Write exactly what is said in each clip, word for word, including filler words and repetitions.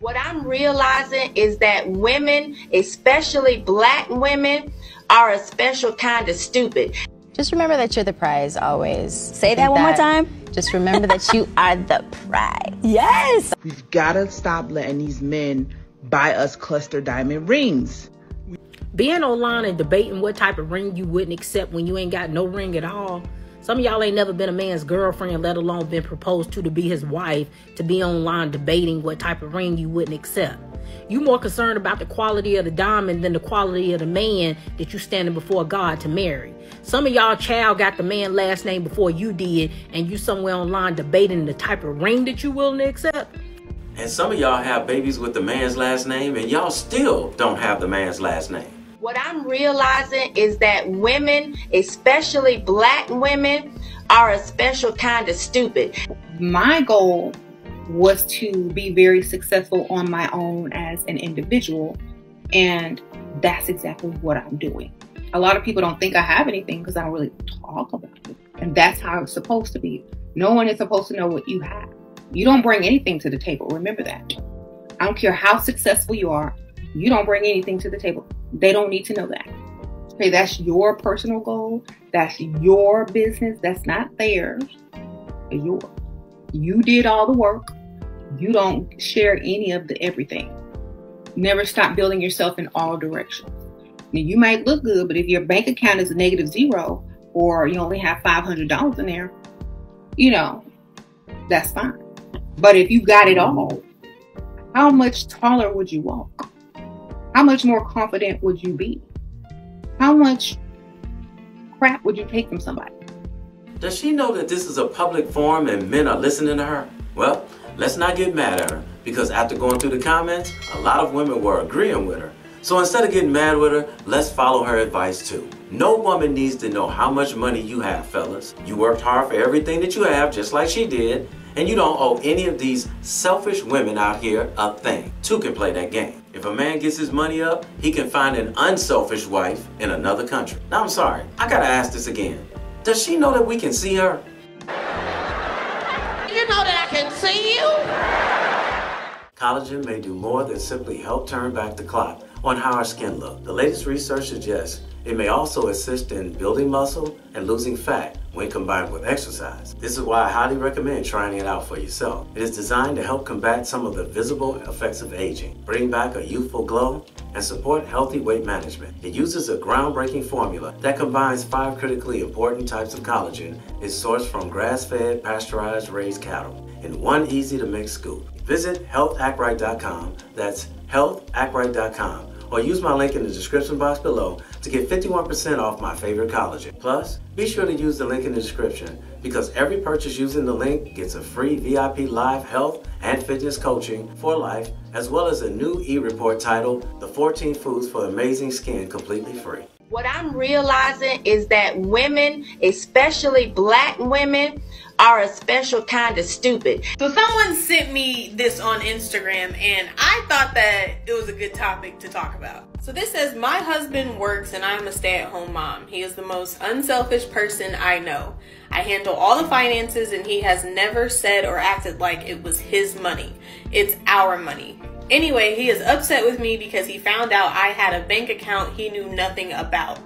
What I'm realizing is that women, especially black women, are a special kind of stupid. Just remember that you're the prize always. Say that one more time. Just remember that you are the prize. Yes! We've got to stop letting these men buy us cluster diamond rings. Being online and debating what type of ring you wouldn't accept when you ain't got no ring at all. Some of y'all ain't never been a man's girlfriend, let alone been proposed to to be his wife, to be online debating what type of ring you wouldn't accept. You more concerned about the quality of the diamond than the quality of the man that you standing before God to marry. Some of y'all child got the man last name before you did, and you somewhere online debating the type of ring that you willing to accept. And some of y'all have babies with the man's last name, and y'all still don't have the man's last name. What I'm realizing is that women, especially black women, are a special kind of stupid. My goal was to be very successful on my own as an individual, and that's exactly what I'm doing. A lot of people don't think I have anything because I don't really talk about it, and that's how it's supposed to be. No one is supposed to know what you have. You don't bring anything to the table, remember that. I don't care how successful you are, you don't bring anything to the table. They don't need to know that. Okay, that's your personal goal. That's your business. That's not theirs. It's yours. You did all the work. You don't share any of the everything. Never stop building yourself in all directions. Now, you might look good, but if your bank account is a negative zero or you only have five hundred dollars in there, you know, that's fine. But if you got it all, how much taller would you walk? How much more confident would you be? How much crap would you take from somebody? Does she know that this is a public forum and men are listening to her? Well, let's not get mad at her, because after going through the comments, a lot of women were agreeing with her. So instead of getting mad with her, let's follow her advice too. No woman needs to know how much money you have, fellas. You worked hard for everything that you have, just like she did, and you don't owe any of these selfish women out here a thing. Two can play that game. If a man gets his money up, he can find an unselfish wife in another country. Now, I'm sorry, I gotta ask this again. Does she know that we can see her? You know that I can see you? Collagen may do more than simply help turn back the clock on how our skin looks. The latest research suggests it may also assist in building muscle and losing fat when combined with exercise. This is why I highly recommend trying it out for yourself. It is designed to help combat some of the visible effects of aging, bring back a youthful glow, and support healthy weight management. It uses a groundbreaking formula that combines five critically important types of collagen. It's sourced from grass-fed, pasteurized, raised cattle in one easy-to-mix scoop. Visit health act right dot com, that's health act right dot com, or use my link in the description box below to get fifty-one percent off my favorite collagen. Plus, be sure to use the link in the description, because every purchase using the link gets a free V I P live health and fitness coaching for life, as well as a new e-report titled, The fourteen Foods for Amazing Skin Completely Free. What I'm realizing is that women, especially black women, are a special kind of stupid. So someone sent me this on Instagram, and I thought that it was a good topic to talk about. So this says, my husband works and I'm a stay-at-home mom. He is the most unselfish person I know. I handle all the finances and he has never said or acted like it was his money. It's our money. Anyway, he is upset with me because he found out I had a bank account he knew nothing about.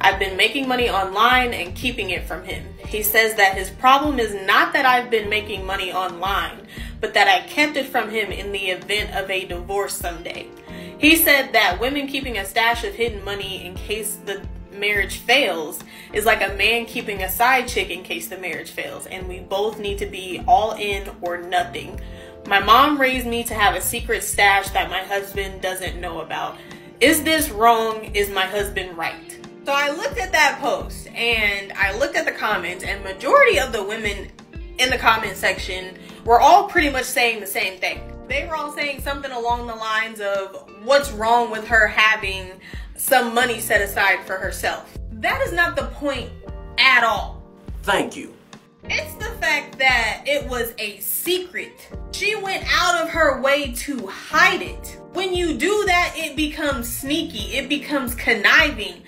I've been making money online and keeping it from him. He says that his problem is not that I've been making money online, but that I kept it from him in the event of a divorce someday. He said that women keeping a stash of hidden money in case the marriage fails is like a man keeping a side chick in case the marriage fails, and we both need to be all in or nothing. My mom raised me to have a secret stash that my husband doesn't know about. Is this wrong? Is my husband right? So I looked at that post and I looked at the comments, and majority of the women in the comment section were all pretty much saying the same thing. They were all saying something along the lines of, what's wrong with her having some money set aside for herself? That is not the point at all. Thank you. It's the fact that it was a secret. She went out of her way to hide it. When you do that, it becomes sneaky. It becomes conniving.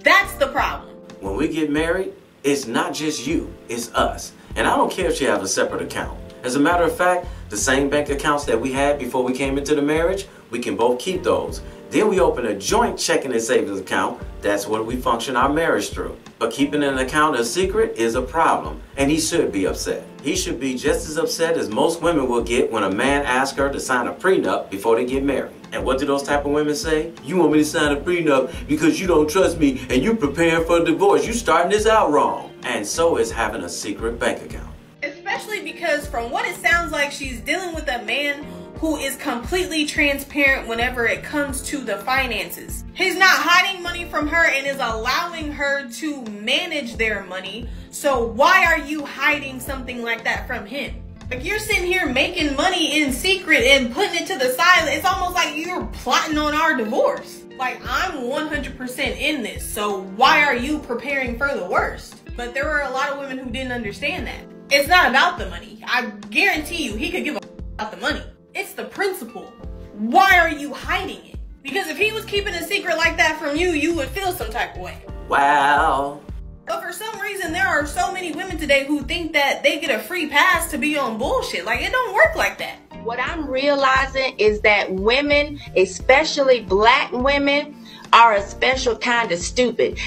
That's the problem. When we get married, it's not just you, it's us. And I don't care if she has a separate account. As a matter of fact, The same bank accounts that we had before we came into the marriage, we can both keep those. Then we open a joint checking and savings account. That's what we function our marriage through. But keeping an account a secret is a problem, and he should be upset. He should be just as upset as most women will get when a man asks her to sign a prenup before they get married. And what do those type of women say? You want me to sign a prenup because you don't trust me and you preparing for a divorce. You starting this out wrong. And so is having a secret bank account. Especially because from what it sounds like, she's dealing with a man who is completely transparent whenever it comes to the finances. He's not hiding money from her and is allowing her to manage their money. So why are you hiding something like that from him? Like, you're sitting here making money in secret and putting it to the side. It's almost like you're plotting on our divorce. Like, I'm one hundred percent in this, so why are you preparing for the worst? But there were a lot of women who didn't understand that. It's not about the money. I guarantee you he could give a f about the money. It's the principle. Why are you hiding it? Because if he was keeping a secret like that from you, you would feel some type of way. Wow. But for some reason, there are so many women today who think that they get a free pass to be on bullshit. Like, it don't work like that. What I'm realizing is that women, especially black women, are a special kind of stupid.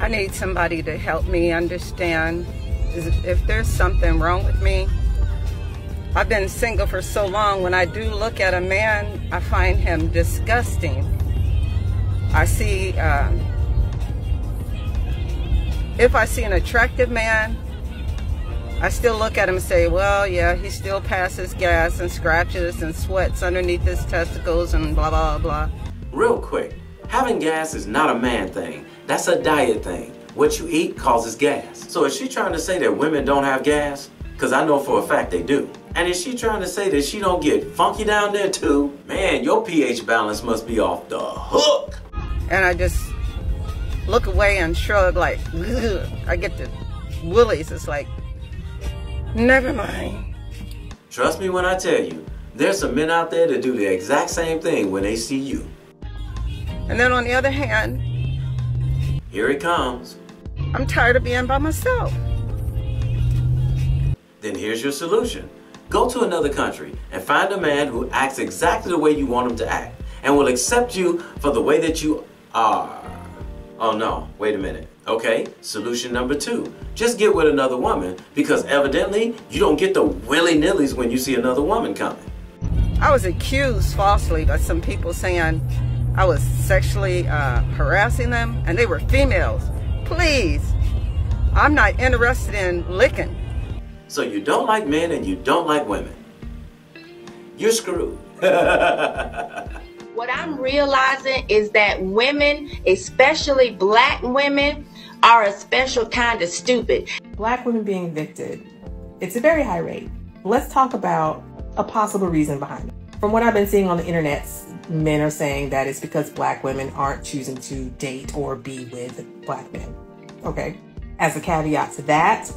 I need somebody to help me understand. If there's something wrong with me, I've been single for so long, when I do look at a man, I find him disgusting. I see, uh, if I see an attractive man, I still look at him and say, well, yeah, he still passes gas and scratches and sweats underneath his testicles and blah, blah, blah. Real quick, having gas is not a man thing. That's a diet thing. What you eat causes gas. So is she trying to say that women don't have gas? Because I know for a fact they do. And is she trying to say that she don't get funky down there too? Man, your pH balance must be off the hook. And I just look away and shrug, like, ugh. I get the willies. It's like, never mind. Trust me when I tell you, there's some men out there that do the exact same thing when they see you. And then on the other hand, here it comes. I'm tired of being by myself. Then here's your solution. Go to another country and find a man who acts exactly the way you want him to act and will accept you for the way that you are. Oh no, wait a minute. Okay, solution number two. Just get with another woman, because evidently you don't get the willy-nillys when you see another woman coming. I was accused falsely by some people saying I was sexually uh, harassing them, and they were females. Please, I'm not interested in licking. So you don't like men and you don't like women. You're screwed. What I'm realizing is that women, especially black women, are a special kind of stupid. Black women being evicted, it's a very high rate. Let's talk about a possible reason behind it. From what I've been seeing on the internet, men are saying that it's because black women aren't choosing to date or be with black men. Okay, as a caveat to that,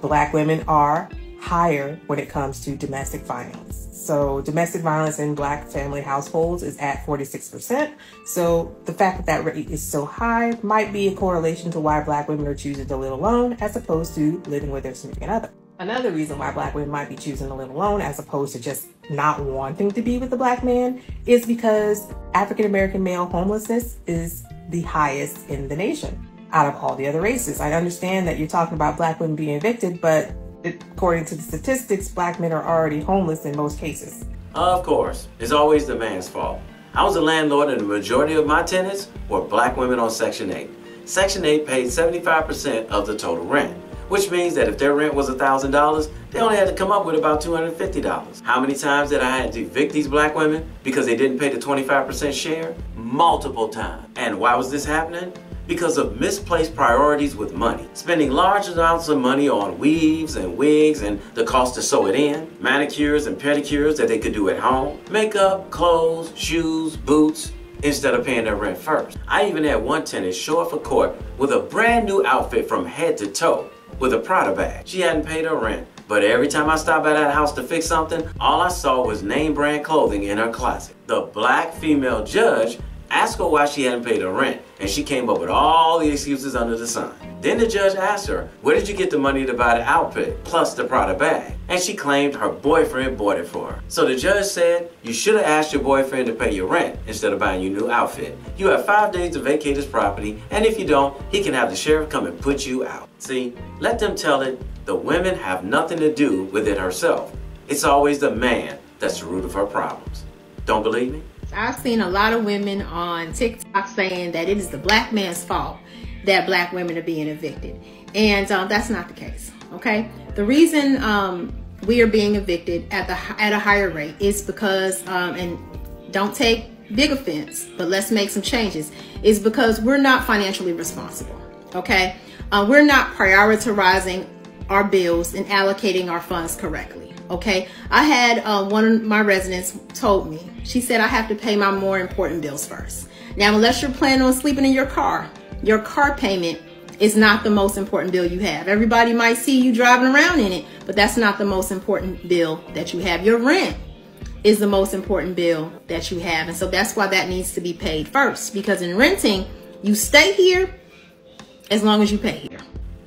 black women are higher when it comes to domestic violence. So domestic violence in black family households is at forty-six percent. So the fact that that rate is so high might be a correlation to why black women are choosing to live alone as opposed to living with their significant other. Another reason why black women might be choosing to live alone as opposed to just not wanting to be with a black man is because African-American male homelessness is the highest in the nation out of all the other races. I understand that you're talking about black women being evicted, but according to the statistics, black men are already homeless in most cases. Of course, it's always the man's fault. I was a landlord and the majority of my tenants were black women on Section eight. Section eight paid seventy-five percent of the total rent, which means that if their rent was one thousand dollars, they only had to come up with about two hundred fifty dollars. How many times did I have to evict these black women because they didn't pay the twenty-five percent share? Multiple times. And why was this happening? Because of misplaced priorities with money. Spending large amounts of money on weaves and wigs and the cost to sew it in, manicures and pedicures that they could do at home, makeup, clothes, shoes, boots, instead of paying their rent first. I even had one tenant show up for court with a brand new outfit from head to toe, with a Prada bag. She hadn't paid her rent, but every time I stopped by that house to fix something, all I saw was name brand clothing in her closet. The black female judge Asked her why she hadn't paid her rent, and she came up with all the excuses under the sun. Then the judge asked her, where did you get the money to buy the outfit, plus the Prada bag? And she claimed her boyfriend bought it for her. So the judge said, you should have asked your boyfriend to pay your rent instead of buying your new outfit. You have five days to vacate his property, and if you don't, he can have the sheriff come and put you out. See, let them tell it, the women have nothing to do with it herself. It's always the man that's the root of her problems. Don't believe me? I've seen a lot of women on TikTok saying that it is the black man's fault that black women are being evicted. And uh, that's not the case, okay? The reason um, we are being evicted at, the, at a higher rate is because, um, and don't take big offense, but let's make some changes, is because we're not financially responsible, okay? Uh, we're not prioritizing our bills and allocating our funds correctly, okay? I had uh, one of my residents told me, she said, I have to pay my more important bills first. Now, unless you're planning on sleeping in your car, your car payment is not the most important bill you have. Everybody might see you driving around in it, but that's not the most important bill that you have. Your rent is the most important bill that you have. And so that's why that needs to be paid first, because in renting, you stay here as long as you pay here.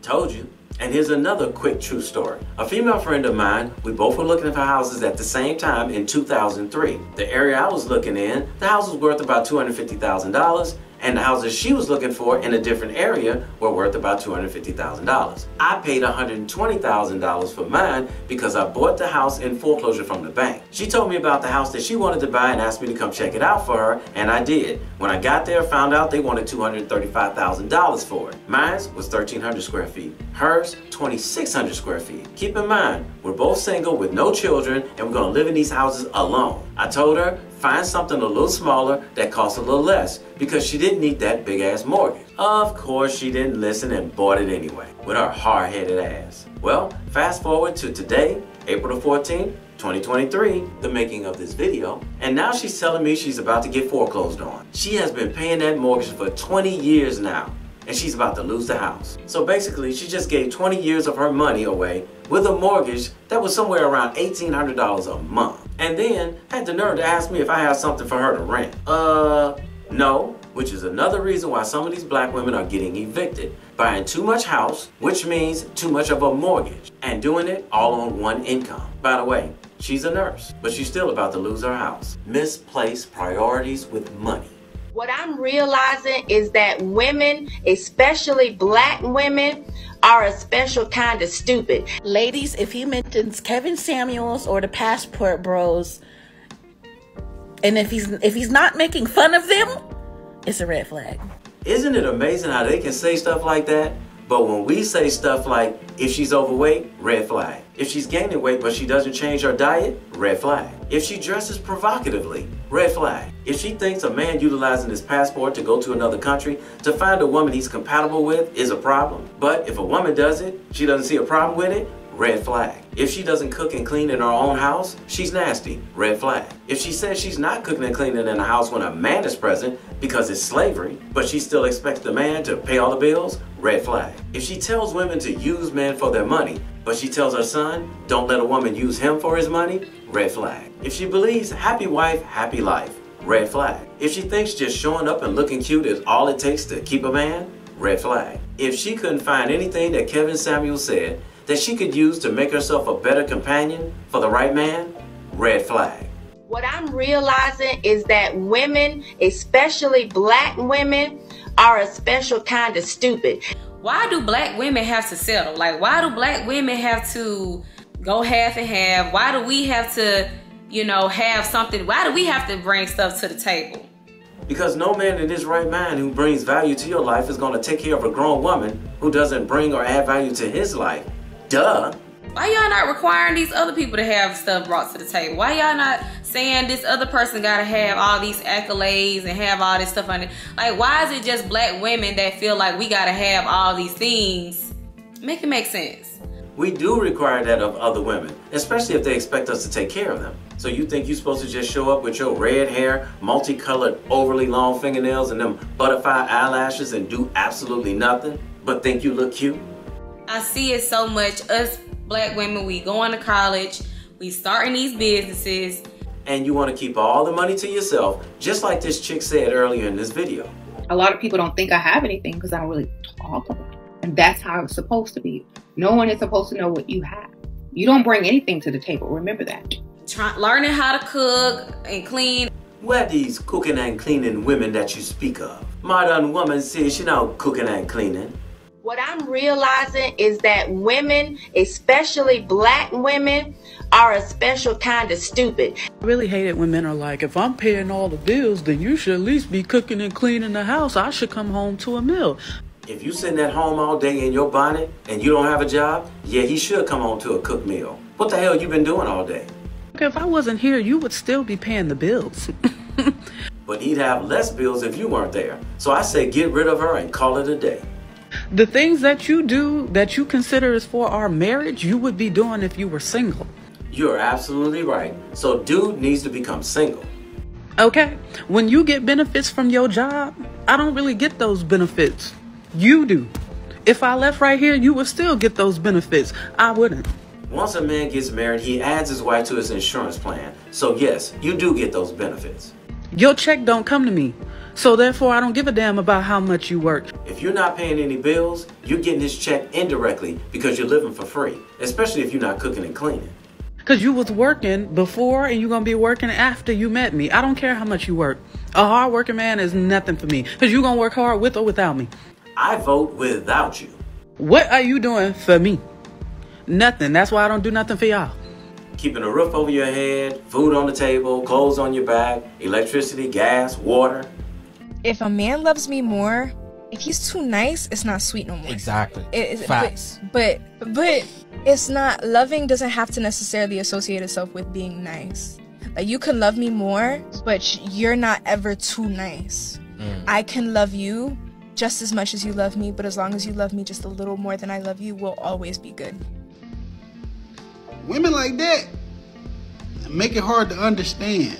Told you. And here's another quick true story. A female friend of mine, we both were looking for houses at the same time in two thousand three. The area I was looking in, the house was worth about two hundred fifty thousand dollars, and the houses she was looking for in a different area were worth about two hundred fifty thousand dollars. I paid one hundred twenty thousand dollars for mine because I bought the house in foreclosure from the bank. She told me about the house that she wanted to buy and asked me to come check it out for her, and I did. When I got there, found out they wanted two hundred thirty-five thousand dollars for it. Mine was one thousand three hundred square feet. Hers, two thousand six hundred square feet. Keep in mind, we're both single with no children, and we're gonna live in these houses alone. I told her, find something a little smaller that costs a little less, because she didn't need that big ass mortgage. Of course, she didn't listen and bought it anyway with her hard-headed ass. Well, fast forward to today, April the fourteenth, twenty twenty-three, the making of this video, and now she's telling me she's about to get foreclosed on. She has been paying that mortgage for twenty years now, and she's about to lose the house. So basically, she just gave twenty years of her money away with a mortgage that was somewhere around eighteen hundred dollars a month. And then had the nerve to ask me if I had something for her to rent. Uh, no, which is another reason why some of these black women are getting evicted. Buying too much house, which means too much of a mortgage, and doing it all on one income. By the way, she's a nurse, but she's still about to lose her house. Misplaced priorities with money. What I'm realizing is that women, especially black women, are a special kind of stupid. Ladies, if he mentions Kevin Samuels or the Passport Bros, and if he's if he's not making fun of them, it's a red flag. Isn't it amazing how they can say stuff like that? But when we say stuff like, if she's overweight, red flag. If she's gaining weight but she doesn't change her diet, red flag. If she dresses provocatively, red flag. If she thinks a man utilizing his passport to go to another country to find a woman he's compatible with is a problem. But if a woman does it, she doesn't see a problem with it, red flag. If she doesn't cook and clean in her own house, she's nasty, red flag. If she says she's not cooking and cleaning in the house when a man is present because it's slavery, but she still expects the man to pay all the bills, red flag. If she tells women to use men for their money, but she tells her son, don't let a woman use him for his money, red flag. If she believes happy wife, happy life, red flag. If she thinks just showing up and looking cute is all it takes to keep a man, red flag. If she couldn't find anything that Kevin Samuels said that she could use to make herself a better companion for the right man, red flag. What I'm realizing is that women, especially black women, are a special kind of stupid. Why do black women have to settle? Like, why do black women have to go half and half? Why do we have to, you know, have something? Why do we have to bring stuff to the table? Because no man in his right mind who brings value to your life is going to take care of a grown woman who doesn't bring or add value to his life. Duh. Why y'all not requiring these other people to have stuff brought to the table? Why y'all not saying this other person gotta have all these accolades and have all this stuff on it? Like, why is it just black women that feel like we gotta have all these things? Make it make sense. We do require that of other women, especially if they expect us to take care of them. So you think you're supposed to just show up with your red hair, multicolored, overly long fingernails, and them butterfly eyelashes and do absolutely nothing but think you look cute? I see it so much. Us black women, we going to college, we starting these businesses. and you want to keep all the money to yourself, just like this chick said earlier in this video. A lot of people don't think I have anything because I don't really talk about it. And that's how it's supposed to be. No one is supposed to know what you have. You don't bring anything to the table. Remember that. Try, learning how to cook and clean. Who are these cooking and cleaning women that you speak of? Modern woman says she's not cooking and cleaning. What I'm realizing is that women, especially black women, are a special kind of stupid. I really hate it when men are like, if I'm paying all the bills, then you should at least be cooking and cleaning the house. I should come home to a meal. If you sitting at home all day in your bonnet and you don't have a job, yeah, he should come home to a cooked meal. What the hell you been doing all day? If I wasn't here, you would still be paying the bills. But he'd have less bills if you weren't there. So I say get rid of her and call it a day. The things that you do that you consider is for our marriage, you would be doing if you were single. You're absolutely right. So dude needs to become single. Okay, when you get benefits from your job, I don't really get those benefits. You do. If I left right here, you would still get those benefits. I wouldn't. Once a man gets married, he adds his wife to his insurance plan. So yes, you do get those benefits. Your check don't come to me. So therefore, I don't give a damn about how much you work. If you're not paying any bills, you're getting this check indirectly because you're living for free, especially if you're not cooking and cleaning. Because you was working before and you're going to be working after you met me. I don't care how much you work. A hard working man is nothing for me because you're going to work hard with or without me. I vote without you. What are you doing for me? Nothing. That's why I don't do nothing for y'all. Keeping a roof over your head, food on the table, clothes on your back, electricity, gas, water. If a man loves me more, if he's too nice, it's not sweet no more. Exactly. It, it, Facts. But, but but it's not, loving doesn't have to necessarily associate itself with being nice. Like you can love me more, but you're not ever too nice. Mm. I can love you just as much as you love me, but as long as you love me just a little more than I love you, we'll always be good. Women like that make it hard to understand.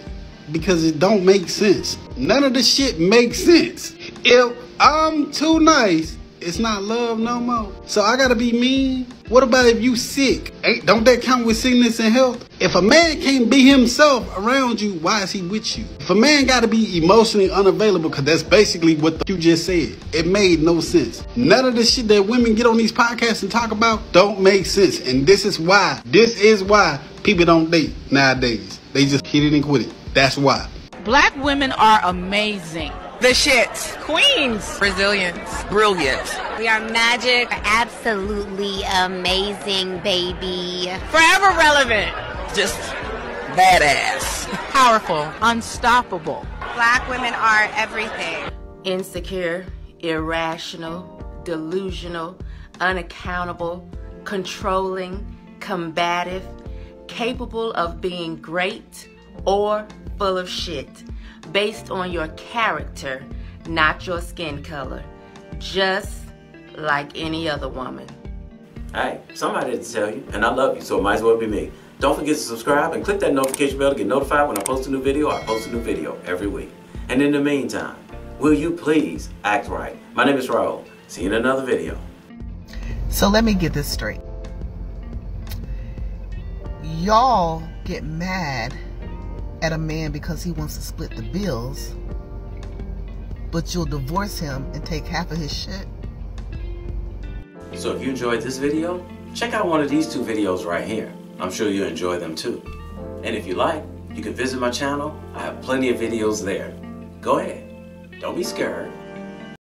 Because it don't make sense. None of this shit makes sense. If I'm too nice, it's not love no more. So I gotta be mean? What about if you sick? Ain't, don't that count with sickness and health? If a man can't be himself around you, why is he with you? If a man gotta be emotionally unavailable, because that's basically what the, you just said. It made no sense. None of this shit that women get on these podcasts and talk about don't make sense. And this is why, this is why people don't date nowadays. They just hit it and quit it. That's why. Black women are amazing. The shit. Queens. Brazilians. Brilliant. We are magic. Absolutely amazing, baby. Forever relevant. Just badass. Powerful. Unstoppable. Black women are everything. Insecure, irrational, delusional, unaccountable, controlling, combative, capable of being great, or full of shit, based on your character, not your skin color, just like any other woman. Hey, somebody had to tell you, and I love you, so it might as well be me. Don't forget to subscribe and click that notification bell to get notified when I post a new video. I post a new video every week. And in the meantime, will you please act right? My name is Raul. See you in another video. So let me get this straight. Y'all get mad at a man because he wants to split the bills, but you'll divorce him and take half of his shit. So if you enjoyed this video, check out one of these two videos right here. I'm sure you'll enjoy them too. And if you like, you can visit my channel. I have plenty of videos there. Go ahead. Don't be scared.